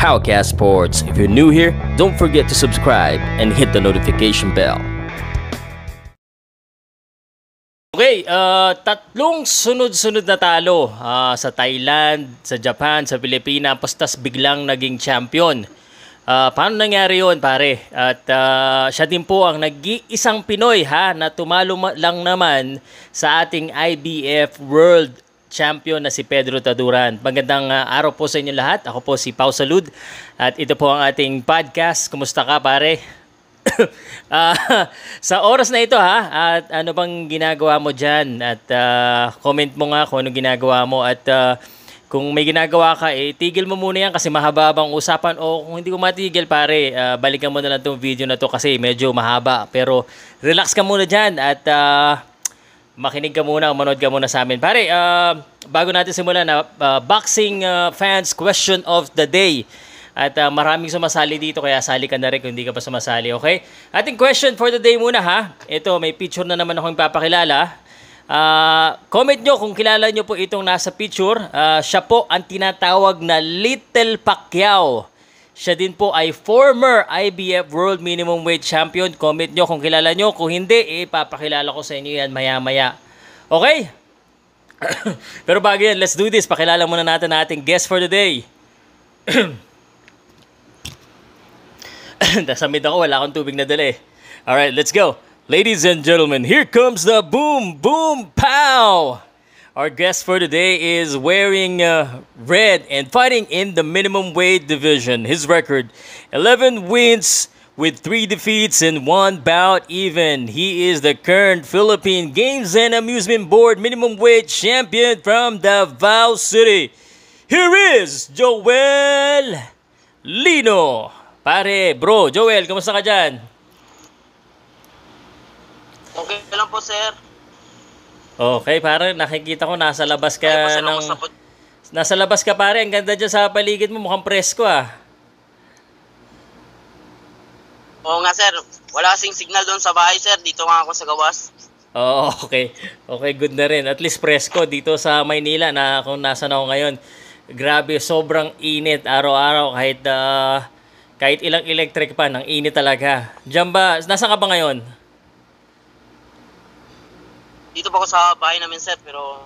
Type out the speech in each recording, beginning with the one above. PowerCast Sports. If you're new here, don't forget to subscribe and hit the notification bell. Okay, tatlong sunod-sunod na talo sa Thailand, sa Japan, sa Pilipinas, pastas biglang naging champion. Paano nangyari yun, pare? At siya din po ang nag-iisang Pinoy na tumalo lang naman sa ating IBF World Champion na si Pedro Taduran. Magandang araw po sa inyo lahat. Ako po si Pau Salud at ito po ang ating podcast. Kumusta ka, pare? Sa oras na ito at ano bang ginagawa mo dyan, at comment mo nga kung ano ginagawa mo, at kung may ginagawa ka tigil mo muna yan kasi mahaba bang usapan, o kung hindi ko matigil, pare, balikan mo na lang tong video na to kasi medyo mahaba, pero relax ka muna dyan at makinig ka muna, manood ka muna sa amin, pare. Bago natin simulan, boxing fans question of the day. At maraming sumasali dito, kaya sali ka na rin kung hindi ka pa sumasali, okay? Ating question for the day muna, ha? Ito, may picture na naman akong papakilala. Comment nyo kung kilala nyo po itong nasa picture. Siya po ang tinatawag na Little Pacquiao. Siya din po ay former IBF World Minimum Weight Champion. Comment nyo kung kilala nyo. Kung hindi, papakilala ko sa inyo yan maya-maya. Okay? Pero bago yan, let's do this. Pakilala muna natin ating guest for the day. Nasamid ako, wala akong tubig na dala eh. Alright, let's go. Ladies and gentlemen, here comes the boom, boom, pow! Our guest for today is wearing red and fighting in the minimum weight division. His record, 11 wins with 3 defeats and 1 bout even. He is the current Philippine Games and Amusement Board minimum weight champion from Davao City. Here is Joel Lino. Pare, bro, Joel, kamusta ka dyan? Okay lang po, sir. Okay, pare, nakikita ko nasa labas ka ng... Nasa labas ka, pare, ang ganda dyan sa paligid mo, mukhang presko, ah. Oo nga, sir, wala kasing signal doon sa bahay, sir, dito nga ako sa gawas. Oo, okay, okay, good na rin, at least presko dito sa Maynila na kung nasan ako ngayon. Grabe, sobrang init araw-araw kahit... Kahit ilang electric pan, ang init talaga. Diyan ba, nasaan ka ba ngayon? Dito pa ako sa bahay namin, sir, pero...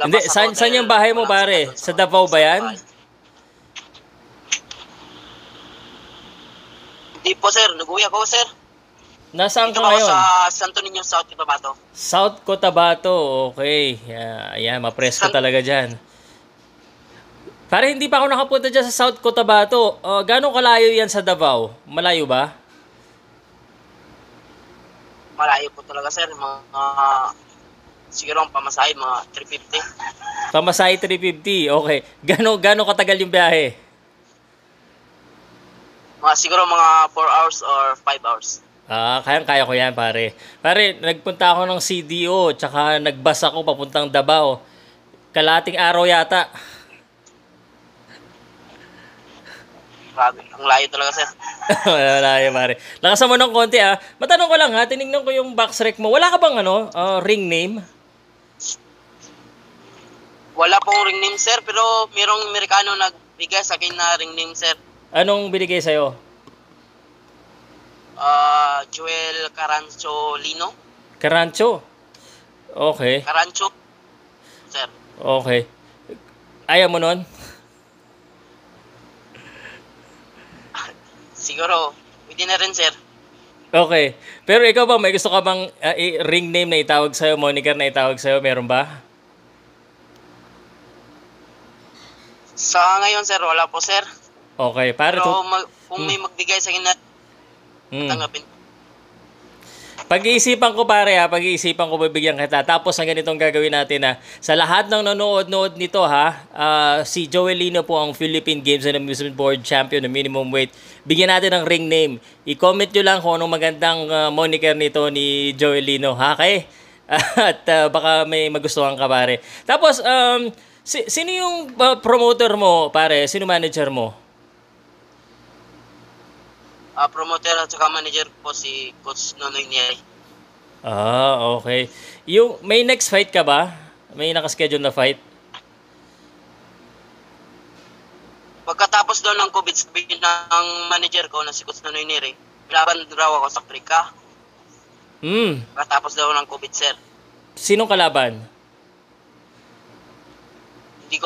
Hindi, saan yung bahay mo, pare? Sa Davao ba yan? Hindi po, sir. Nag-uwi ako, sir. Nasaan ka ngayon? Dito ako sa Santo Niño, South Cotabato. South Cotabato, okay. Ayan, mapresko talaga dyan. Pare, hindi pa ako nakapunta dyan sa South Cotabato. Gano'ng kalayo yan sa Davao? Malayo ba? Malayo po talaga, sir. Siguro ang pamasahe, mga 350. Pamasahe 350, okay. Gano'ng katagal yung biyahe? Siguro mga 4 hours or 5 hours. Kaya ko yan, pare. Pare, nagpunta ako ng CDO, tsaka nagbus ako papuntang Davao. Kalating araw yata. Grabe, ang layo talaga, sir. Layo, pare. Lakasan mo ng konti, ah. Matanong ko lang, ha. Tinignan ko yung box rec mo. Wala ka bang, ring name? Wala pong ring name, sir. Pero mayroong Amerikano nagbigay sa akin na ring name, sir. Anong binigay sa'yo? Joel Carancho Lino. Carancho? Okay. Carancho, sir. Okay. Ayaw mo nun? Siguro, pwede na rin, sir. Okay. Pero ikaw ba, may gusto ka bang ring name na itawag sa'yo, moniker na itawag sa'yo? Meron ba? Sa ngayon, sir, wala po, sir. Okay. Para pero kung may magbigay sa akin na tanggapin. Pag-iisipan ko, pare, ha. Pag-iisipan ko, bibigyan kita. Tapos ang ganitong gagawin natin, ha. Sa lahat ng nanonood-nood nito, ha, si Joel Lino po ang Philippine Games and Amusement Board Champion ng minimum weight. Bigyan natin ng ring name. I-comment nyo lang kung anong magandang moniker nito ni Joel Lino, ha? Okay? At baka may magustuhan ka, pare. Tapos, sino yung promoter mo, pare? Sino manager mo? Promoter at saka manager po si Coach Nonoy Neri. Okay. Yung, may next fight ka ba? May nakaschedule na fight? Pagkatapos daw ng COVID, sabihin ng manager ko na si Coach Nonoy Neri, laban raw ako sa Africa. Pagkatapos daw ng COVID, sir. Sinong kalaban? Hindi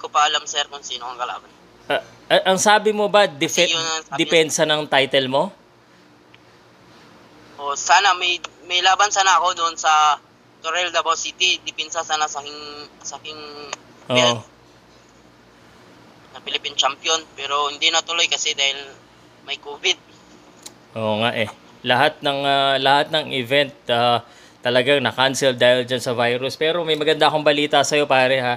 ko pa alam, sir, kung sino ang kalaban. Ang sabi mo ba, depensa ng title mo? O, sana may laban sana ako doon sa Torrel Davao City. Depensa sana sa aking belt. Oh. Na Philippine champion, pero hindi natuloy kasi dahil may COVID. Oo nga eh. Lahat ng event talagang na-cancel dahil dyan sa virus. Pero may maganda akong balita sa'yo, pare, ha.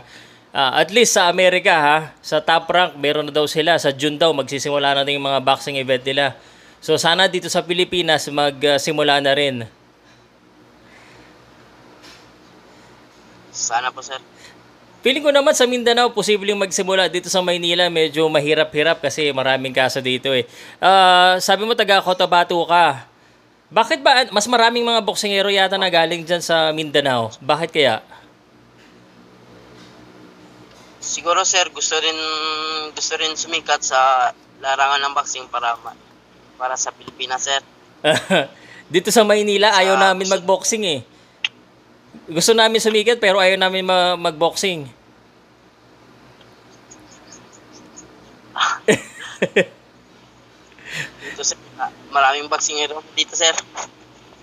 At least sa Amerika, ha, sa Top Rank, meron na daw sila. Sa June daw, magsisimula na din yung mga boxing event nila. So sana dito sa Pilipinas, magsimula na rin. Sana po, sir. Feeling ko naman sa Mindanao, posibleng magsimula. Dito sa Maynila, medyo mahirap-hirap kasi maraming kaso dito eh. Sabi mo taga Cotabato ka. Bakit ba mas maraming mga boksingero yata na galing dyan sa Mindanao? Bakit kaya? Siguro sir, gusto rin sumikat sa larangan ng boxing para sa Pilipinas, sir. Dito sa Maynila, ayaw namin magboxing eh. Gusto namin sumikat pero ayaw namin magboxing. Dito sir, maraming boxingero dito sir.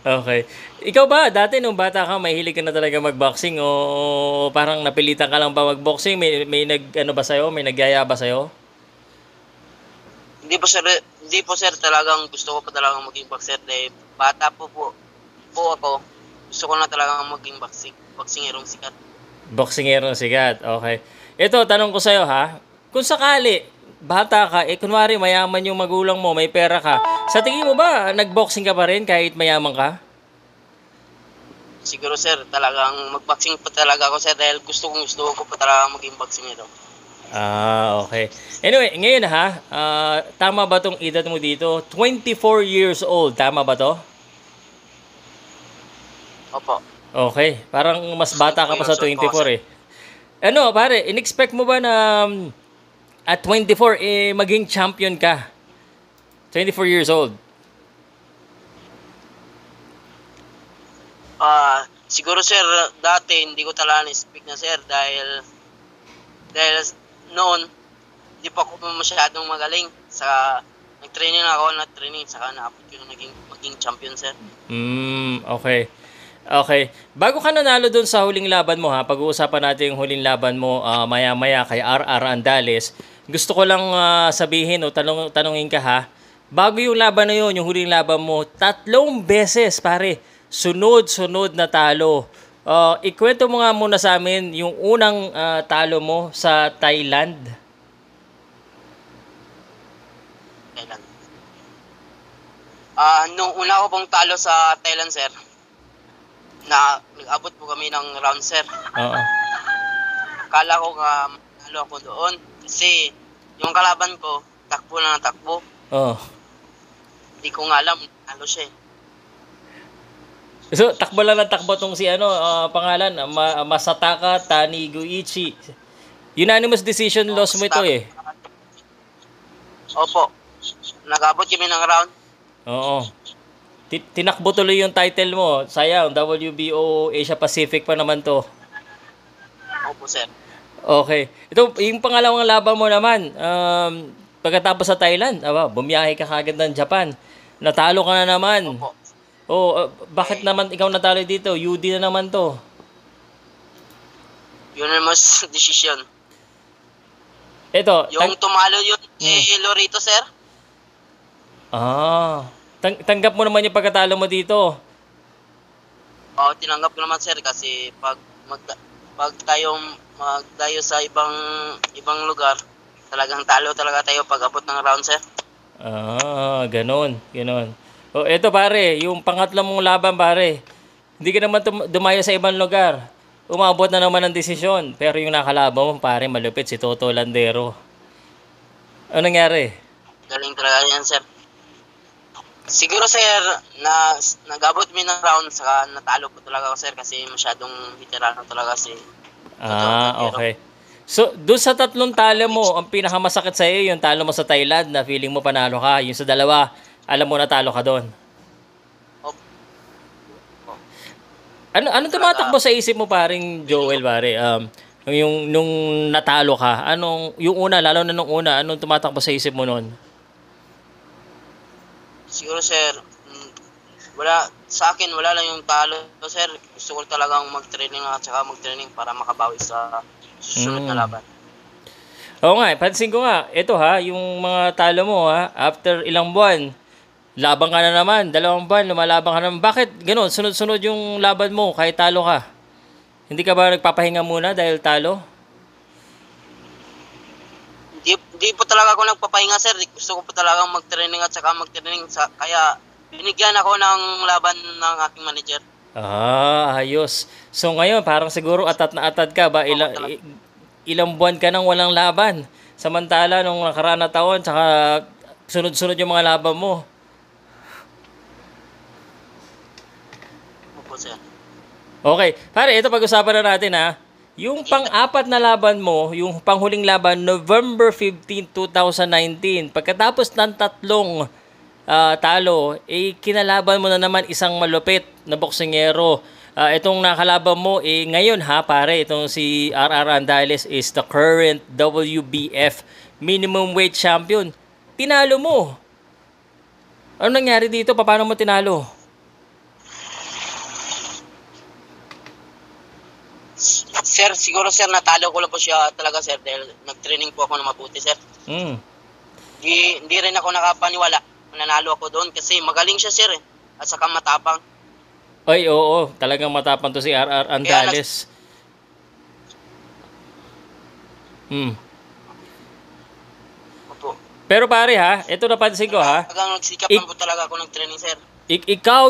Okay. Ikaw ba, dati nung bata ka, mahilig ka na talaga magboxing o parang napilitan ka lang ba magboxing? May nagyaya ba sa'yo? Hindi po sir, talagang gusto ko pa talagang maging boxer dahil bata po ako. Gusto ko na talagang maging boxingerong sikat. Boxingerong sikat, okay. Ito, tanong ko sa'yo ha, kung sakali, bata ka, kunwari mayaman yung magulang mo, may pera ka, sa tingin mo ba, nagboxing ka pa rin kahit mayaman ka? Siguro sir, talagang magboxing pa talaga ako sir dahil gusto ko pa talagang maging boxingero. Okay. Anyway, ngayon ha, tama ba tong edad mo dito? 24 years old, tama ba to? Opo. Okay, parang mas bata ka pa sa 24 eh. Ano pare, in-expect mo ba na at 24 eh maging champion ka? 24 years old. Siguro sir, dati hindi ko talaga na-speak na sir dahil noon hindi pa ako masyadong magaling sa nag-training saka naabot yung maging champion sir. Okay. Okay. Bago ka nanalo doon sa huling laban mo ha, pag-uusapan natin yung huling laban mo maya-maya kay R.R. Andales. Gusto ko lang sabihin o tanungin ka ha, bago yung laban na yun, yung huling laban mo, 3 beses pare, sunod-sunod na talo. Ikwento mo nga muna sa amin yung unang talo mo sa Thailand. Nung una ko pong talo sa Thailand sir, na nag-abot po kami ng round sir. Oo. Akala ko nga manalo ako doon kasi yung kalaban ko takbo na takbo. Oo. Hindi ko nga alam ano siya. So takbo lang ng takbo tong si pangalan Masataka Tani Guichi. Unanimous decision loss mo ito eh. Opo. Nag-abot kami ng round. Oo. Tinakbo tuloy yung title mo. Sayang, WBO Asia Pacific pa naman to. Opo, sir. Okay. Ito, yung pangalawang laban mo naman, pagkatapos sa Thailand, bumiyahe ka kagad ng Japan. Natalo ka na naman. Opo. Bakit naman ikaw natalo dito? UD na naman to. Unanimous decision. Ito. Yung tumalo yun si Loreto, sir. Tanggap mo naman yung pagkatalo mo dito. Oo, tinanggap ko naman sir kasi pag tayo magdayo sa ibang lugar, talagang talo talaga tayo pag abot ng round sir. Ganoon. Oh, eto pare, yung pangatlo mong laban pare. Hindi ka naman dumayo sa ibang lugar. Umabot na naman ng desisyon, pero yung nakalaban mo pare, malupit si Toto Landero. Ano nangyari? Galing talaga yan sir. Siguro sir, nag-abot mi ng round saka natalo po talaga ako sir kasi masyadong veterano talaga si Toto Landero. Okay. So, doon sa tatlong talo mo, ang pinakamasakit sa iyo, yung talo mo sa Thailand na feeling mo panalo ka. Yung sa dalawa, alam mo na talo ka doon. Ano tumatakbo sa isip mo, paring Joel, pare? Yung nung natalo ka, anong yung una, lalo na nung una, anong tumatakbo sa isip mo noon? Siguro, sir, wala sa akin, wala lang yung talo, sir. Gusto ko talagang mag-training at saka mag-training para makabawi sa susunod na laban. Oo nga, pansin ko nga, ito ha, yung mga talo mo ha, after ilang buwan, laban ka na naman, 2 buwan, lumalaban ka naman. Bakit ganun? Sunod-sunod yung laban mo kahit talo ka. Hindi ka ba nagpapahinga muna dahil talo? Hindi po talaga ako nagpapahinga, sir. Gusto ko po talagang mag-training at saka mag-training. Kaya binigyan ako ng laban ng aking manager. Ah, ayos. So ngayon, parang siguro atat na atat ka ba? Ilang buwan ka nang walang laban. Samantala, nung nakaraan na taon, saka sunod-sunod yung mga laban mo. Okay, pare, ito pag-usapan na natin ha. Yung pang-apat na laban mo, yung panghuling laban, November 15, 2019. Pagkatapos ng 3 talo, eh, kinalaban mo na naman isang malupit na boksingero. Itong nakalaban mo, eh, ngayon ha pare, itong si R.R. Andales is the current WBF minimum weight champion. Tinalo mo. Ano nangyari dito? Paano mo tinalo? Sir, siguro sir, natalo ko lang po siya talaga sir dahil nag-training po ako na mabuti sir. Hindi rin ako nakapaniwala. Nanalo ako doon kasi magaling siya sir eh. At saka matapang. Ay, oo. Talagang matapang to si R.R. Andales. Opo. Pero pare ha, ito napansin ko ha. Talagang nagsikapan po talaga ako nag-training sir. Ikaw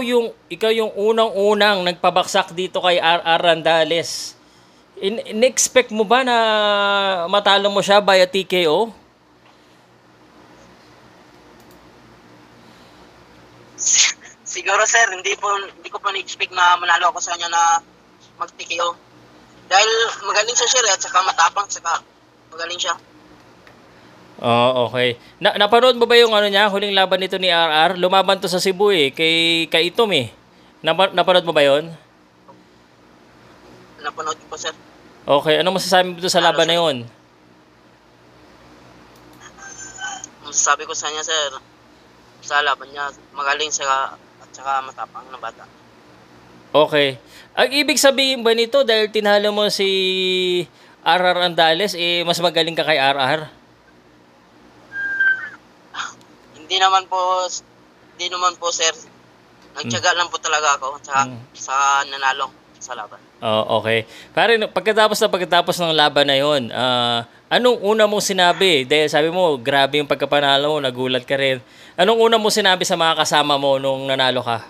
yung unang-unang nagpabaksak dito kay R.R. Andales. In-expect mo ba na matalo mo siya via TKO? Siguro sir, hindi ko pa na-expect na manalo ako sa kanya na mag-TKO. Dahil magaling siya sir at saka matapang, saka magaling siya. Oh, okay. Napanood mo ba yung ano niya, huling laban nito ni RR? Lumaban to sa Cebu eh, kay Itom eh. Napanood mo ba yon? Napanood ko po, sir. Okay, ano masasabi mo sa laban na yon? Masasabi ko sa kanya, sir, sa laban niya, magaling siya at saka matapang na bata. Okay. Ang ibig sabihin ba nito, dahil tinalo mo si RR Andales, eh, mas magaling ka kay RR? Hindi naman po sir. Nagtiyaga lang po talaga ako sa nanalo sa laban. Oh, okay. Pare, pagkatapos ng laban na 'yon, anong una mong sinabi? Dahil sabi mo, grabe yung pagkapanalo mo, nagulat ka rin. Anong una mong sinabi sa mga kasama mo nung nanalo ka?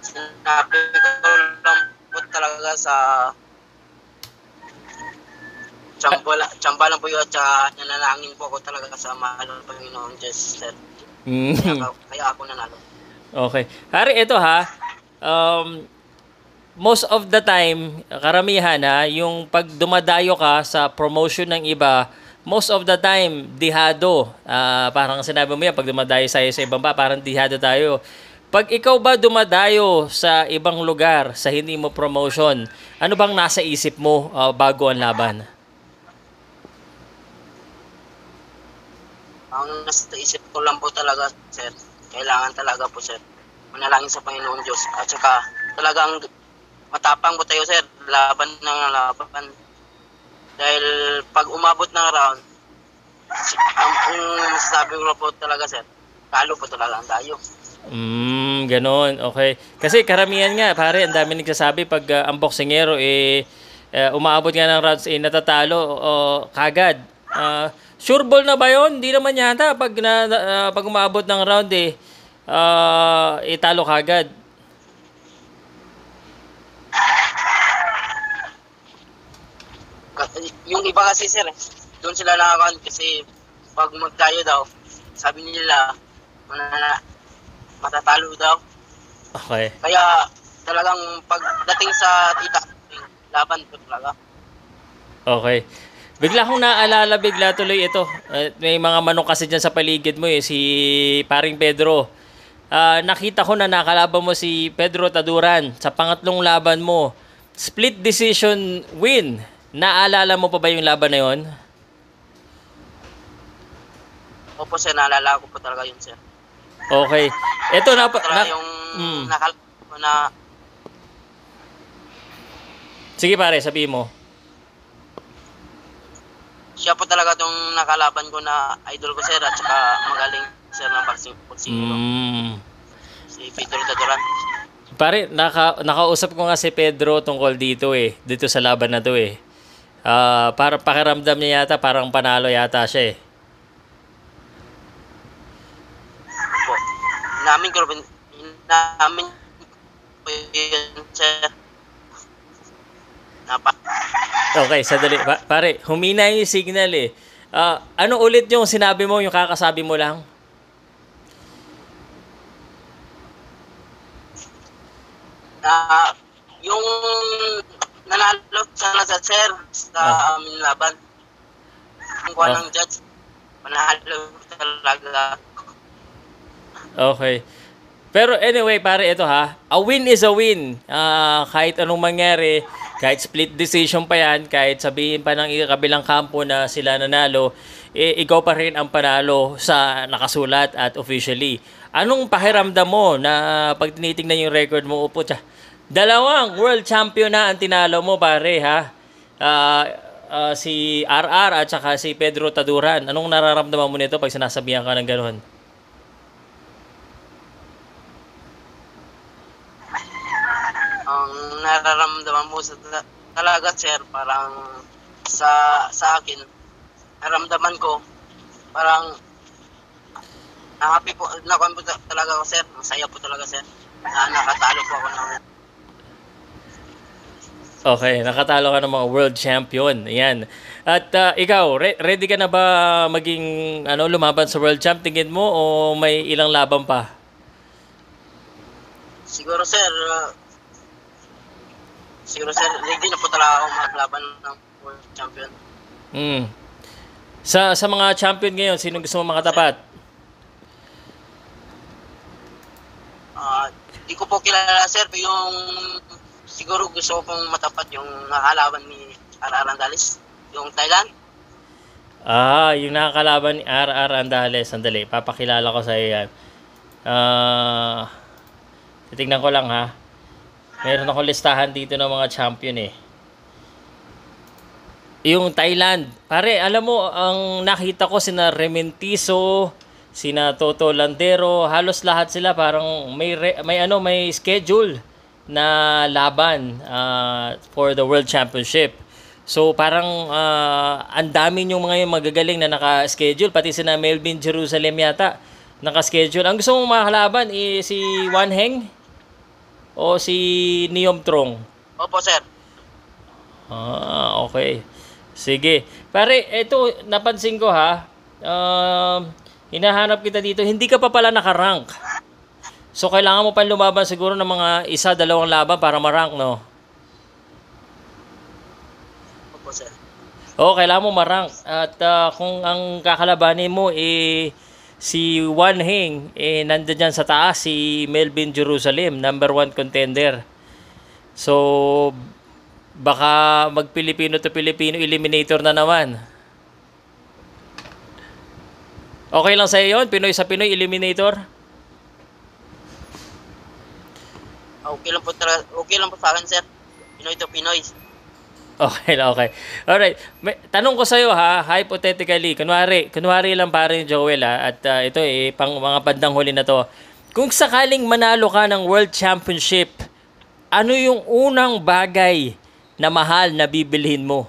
Sinabi ko lang po talaga sa Tsamba lang po yun at nanalangin po ako talaga sa mahal ng Panginoon Diyos, sir. Kaya ako nanalo. Okay. Hari, ito ha. Most of the time, karamihan ha, yung pag dumadayo ka sa promotion ng iba, most of the time, dihado. Parang sinabi mo yan, pag dumadayo sa'yo sa ibang ba, parang dihado tayo. Pag ikaw ba dumadayo sa ibang lugar, sa hindi mo promotion, ano bang nasa isip mo bago ang laban? Ang nasa isip ko lang po talaga, sir, kailangan talaga po, sir, manalangin sa Panginoon Diyos. At saka talagang matapang po tayo, sir, laban ng laban. Dahil pag umabot ng round, ang masasabi ko po talaga, sir, talo po talaga ang dayo. Ganon, okay. Kasi karamihan nga, pare, ang dami nagsasabi pag ang boksingero, umabot nga ng rounds, natatalo kagad. Sure ball na ba yun? Hindi naman yata pag umabot ng round italo ka agad. Yung iba kasi sir, doon sila nakakaan kasi pag magtayo daw, sabi nila matatalo daw. Okay. Kaya talagang pagdating sa tita, laban po talaga. Okay. Bigla akong naalala, bigla tuloy ito. May mga manok kasi dyan sa paligid mo eh, si Paring Pedro. Nakita ko na nakalaban mo si Pedro Taduran sa pangatlong laban mo. Split decision win. Naalala mo pa ba yung laban na yun? Opo sir, naalala ko po talaga yun sir. Okay. Ito na... Sige pare, sabihin mo. Siya po talaga itong nakalaban ko na idol ko sir at saka magaling sir ng boxing po si Pedro Taduran. Pare, nakausap ko nga si Pedro tungkol dito eh, dito sa laban na to eh. Para pakiramdam niya yata parang panalo yata siya eh. Po. Namin po yun sir. Okay, sadali. Pare, humina yung signal eh. Ano ulit yung sinabi mo, yung kakasabi mo lang? Yung nanalo sana sa sir sa aming laban. Ang kuha ng judge, manalo talaga. Okay. Pero anyway, pare, ito ha. A win is a win. Kahit anong mangyari, kahit split decision pa yan, kahit sabihin pa ng kabilang kampo na sila nanalo, eh, ikaw pa rin ang panalo sa nakasulat at officially. Anong pakiramdam mo na pag tinitingnan yung record mo, upo siya? Dalawang world champion na ang tinalo mo, pare, ha? Si R.R. at saka si Pedro Taduran. Anong nararamdaman mo nito pag sinasabihan ka ng gano'n? Nararamdaman mo talaga sir, parang sa akin nararamdaman ko parang happy po, nakuha po talaga ako sir, masaya po talaga sir na nakatalo po ako ng... Okay, nakatalo ka ng mga world champion. Ayan. At ikaw, ready ka na ba maging lumaban sa world champ tingin mo o may ilang laban pa? Siguro sir, ready na po talaga ako maglaban ng world champion. Sa mga champion ngayon, sino gusto mo makatapat? Di ko po kilala sir, yung siguro gusto ko pong matapat yung nakalaban ni R.R. Andales, yung Thailand. Yung nakalaban ni R.R. Andales. Sandali, papakilala ko sa iyo yan. Titignan ko lang ha. Meron akong listahan dito ng mga champion eh. Yung Thailand. Pare, alam mo, ang nakita ko sina Rementiso, sina Toto Landero, halos lahat sila parang may schedule na laban for the World Championship. So parang ang dami yung mga magagaling na naka-schedule, pati sina Melvin Jerusalem yata naka-schedule. Ang gusto mong makalaban si Wanheng? O si Neom Trong? Opo, sir. Okay. Sige. Pare, eto, napansin ko ha. Hinahanap kita dito. Hindi ka pa pala nakarank. So, kailangan mo pa lumaban siguro ng mga isa-dalawang laban para marank, no? Opo, sir. Oo, kailangan mo marank. At kung ang kakalabanin mo, si Wanheng, nandun dyan sa taas, si Melvin Jerusalem, #1 contender. So, baka mag-Pilipino to Pilipino eliminator na naman. Okay lang sa'yo yun? Pinoy sa Pinoy eliminator? Okay lang po sa akin, sir. Pinoy to Pinoy. Okay lang, okay. Alright, tanong ko sa'yo ha, hypothetically, kunwari lang pare ni Joel ha, at ito pang mga bandang huli na to. Kung sakaling manalo ka ng World Championship, ano yung unang bagay na mahal na bibilhin mo?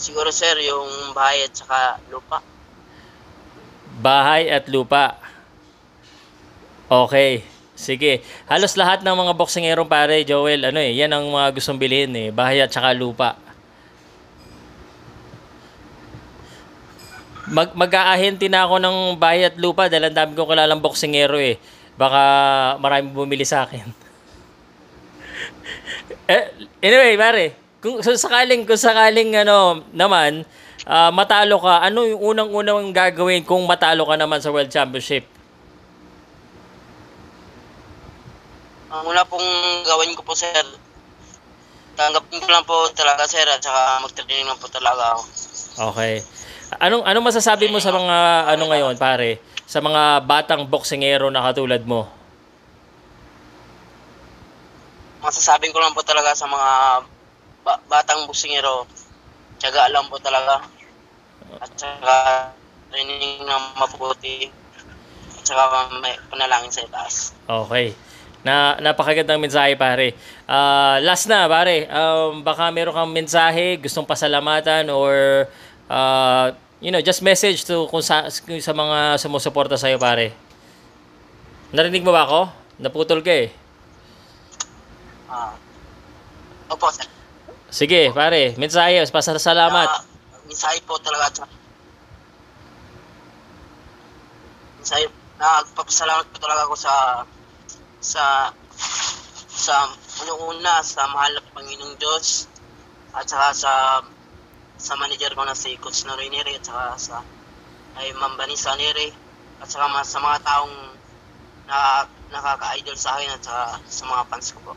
Siguro sir, yung bahay at saka lupa. Bahay at lupa. Okay. Sige. Halos lahat ng mga boksingero pare, Joel, yan ang mga gustong bilhin eh. Bahay at saka lupa. Mag-aahente na ako ng bayat lupa dahil ang dami kong kilalang boksingero eh. Baka marami bumili sa akin. Anyway, pare, kung sakaling ano naman, matalo ka, ano yung unang-unang gagawin kung matalo ka naman sa World Championship? Ang una pong gawin ko po, sir, tanggapin ko lang po talaga, sir, at saka mag-training lang po talaga ako. Okay. Anong masasabi mo sa mga ngayon, pare? Sa mga batang boksingero na katulad mo? Masasabi ko lang po talaga sa mga batang boksingero, tiyaga lang po talaga. At saka training ng mabuti. At saka may panalangin sa itaas. Okay. Napakagandang mensahe, pare. Last na, pare. Baka meron kang mensahe, gustong pasalamatan, or just message to kung sa mga sumusuporta sa iyo, pare. Narinig mo ba ako? Naputol ka eh. Opo, sir. Sige, pare. Mensahe, pasasalamat. Mensahe po talaga. Mensahe, nagpapasalamat po talaga ako sa una sa mahal na Panginoong Diyos at saka sa manager ko na si Coach Nonoy Neri at saka ay Ma'am Banisa Neri at saka sa mga taong nakaka-idol sa akin at saka sa mga fans ko po.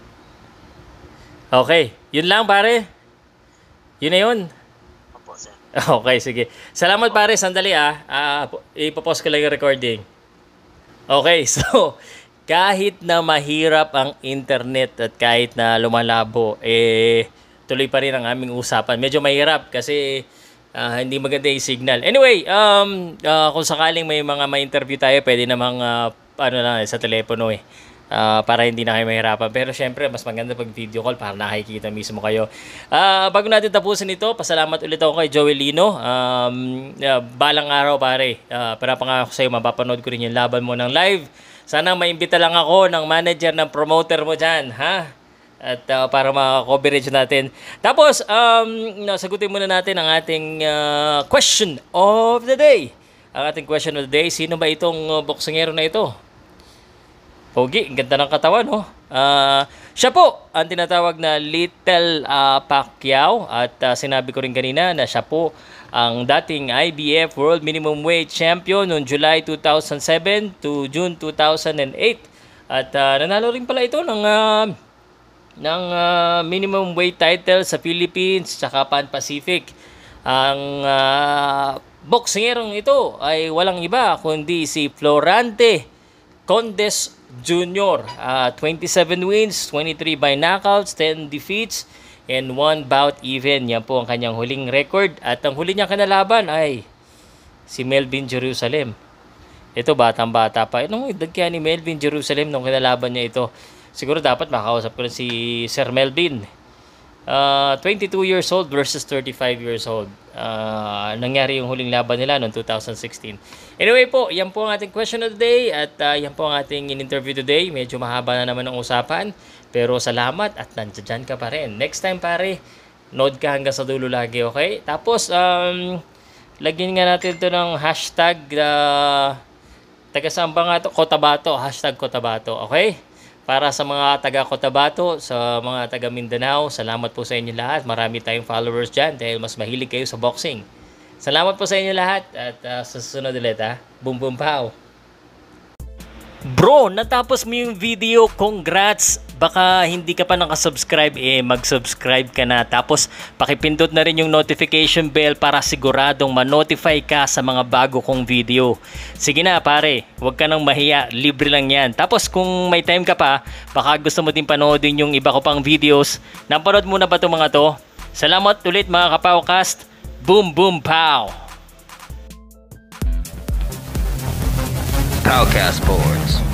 Okay, yun lang, pare. Yun na yun. Opo, sir. Okay, sige. Salamat, pare. Sandali ipopost ko lang yung recording. Okay, so kahit na mahirap ang internet at kahit na lumalabo, tuloy pa rin ang aming usapan. Medyo mahirap kasi hindi maganda yung signal. Anyway, kung sakaling may mga ma-interview tayo, pwede namang sa telepono eh. Para hindi na kayo mahirapan. Pero syempre, mas maganda pag video call para nakikita mismo kayo. Bago natin tapusin ito, pasalamat ulit ako kay Joel Lino. Balang araw, pare. Para pangako sa'yo, mapapanood ko rin yung laban mo ng live. Sana maimbita lang ako ng manager, ng promoter mo dyan, ha? At para maka-coverage natin. Tapos, sagutin muna natin ang ating question of the day. Ang ating question of the day, sino ba itong boksingero na ito? Pogi, ang ganda ng katawan, no? Siya po ang tinatawag na Little Pacquiao. At sinabi ko rin kanina na siya po ang dating IBF World Minimum Weight Champion noong July 2007 to June 2008. At nanalo rin pala ito ng minimum weight title sa Philippines tsaka Pan-Pacific. Ang boksingerong ito ay walang iba kundi si Florante Condes Junior. 27 wins, 23 by knockouts, 10 defeats, and 1 bout even. Yan po ang kanyang huling record. At ang huli niyang kanalaban ay si Melvin Jerusalem. Ito, batang-bata pa. Anong edad kaya ni Melvin Jerusalem nung kinalaban niya ito? Siguro dapat makausap ko na si Sir Melvin. 22 years old versus 35 years old. Nangyari yung huling laban nila noong 2016. Anyway po, yan po ang ating question of the day. At yan po ang ating in-interview today. Medyo mahaba na naman ang usapan. Pero salamat at nandiyan ka pa rin. Next time, pare, nod ka hanggang sa dulo lagi, okay? Tapos, lagyan nga natin ito ng hashtag taga-samba nga ito, Cotabato, hashtag Cotabato, okay? Para sa mga taga-Cotabato, sa mga taga-Mindanao, salamat po sa inyo lahat. Marami tayong followers dyan dahil mas mahilig kayo sa boxing. Salamat po sa inyo lahat at sa susunod ulit, ha? Boom, boom, pow! Bro, natapos mo yung video. Congrats! Baka hindi ka pa nakasubscribe, mag-subscribe ka na. Tapos, pakipindot na rin yung notification bell para siguradong ma-notify ka sa mga bago kong video. Sige na, pare, huwag ka nang mahiya. Libre lang yan. Tapos, kung may time ka pa, baka gusto mo din panoodin yung iba ko pang videos. Napanood mo na ba itong mga to? Salamat ulit, mga kapowcast. Boom, boom, pow! PowerCast Sports.